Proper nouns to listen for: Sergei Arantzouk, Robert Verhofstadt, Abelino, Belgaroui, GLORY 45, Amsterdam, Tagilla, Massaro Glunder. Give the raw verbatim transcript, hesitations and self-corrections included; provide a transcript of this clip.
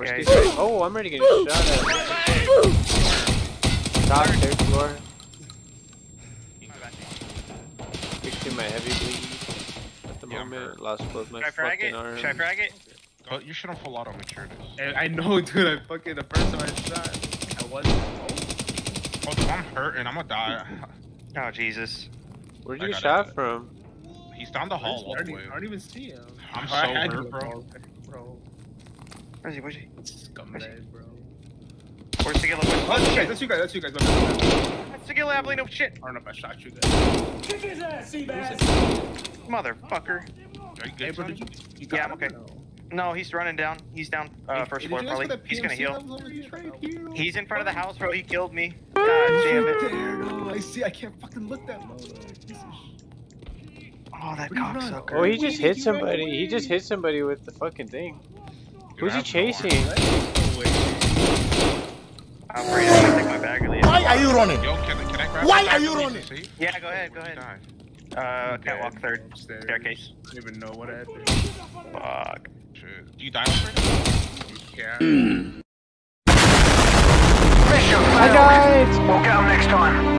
Yeah, he's right. Oh, I'm ready to get shot at. Top, third floor. Fixing my heavy bleed at the yeah, moment. Lost both my Should fucking arms. Should I frag it? Oh, you should have full auto matured. I know, dude. I fucking the first time I shot, I wasn't. Oh, dude, I'm hurting. I'm gonna die. Oh, Jesus. Where'd you get shot it. from? He's down the hall. I don't even see him. I'm so I hurt, bro. bro. Where's he? Where's he? Scumbag, bro. Where's Tagilla? Oh, that's you guys. That's you guys. That's you guys. That's Tagilla, Abelino. Shit. I don't know if I shot you guys. Kick his ass, see that? Motherfucker. Are you good, hey, bro, did you, you got yeah, I'm okay. No, he's running down. He's down uh, first floor, probably. He's gonna heal. He's in front of the house, bro. He killed me. God damn it. I see. I can't fucking look that low. Oh, that cocksucker. Oh, he just hit somebody. He just hit somebody with the fucking thing. Who's he chasing? I'm afraid I'm gonna take my bag and leave. Why are you running? Why are you running? Yeah, go ahead. Go ahead. Uh, catwalk third. Staircase. I don't even know what I had to do. Fuck. Do you die on it? Yeah.